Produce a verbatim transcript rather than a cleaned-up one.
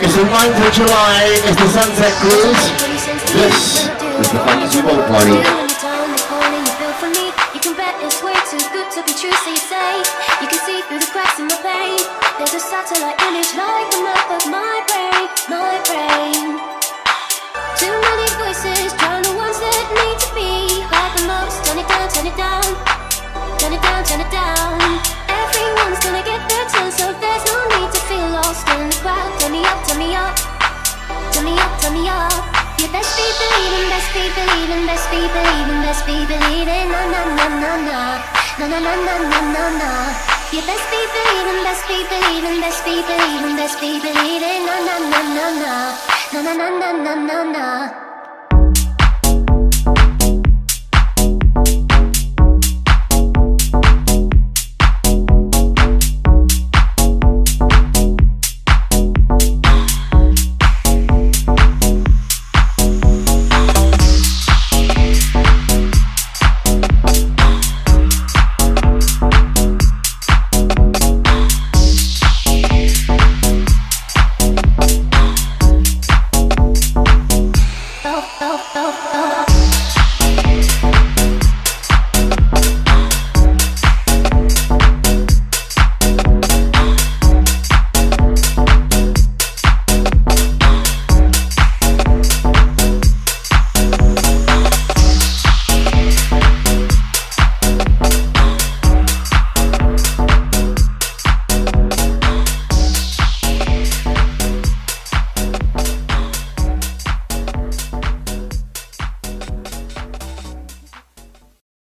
It's the ninth of July, it's the Sunset Cruise. This is the Funky Boat Party. You can bet it's way too good to be true, so you say. You can see through the cracks in my pain. There's a satellite image like the map of my brain, my brain. Too many voices, drown the ones that need to be. Like the most, turn it down, turn it down. Turn it down, turn it down. Everyone's gonna get their turn, so there's no need to feel lost in the crowd. Turn me up, turn me up. Turn me up, turn me up. You best be believing, best be believing, best be believing, best be believing. Na na na na na. Na na na na na na na. You best be believing, best be believing, best be believing, best be believing. Na na na na na. Na na na na na na na.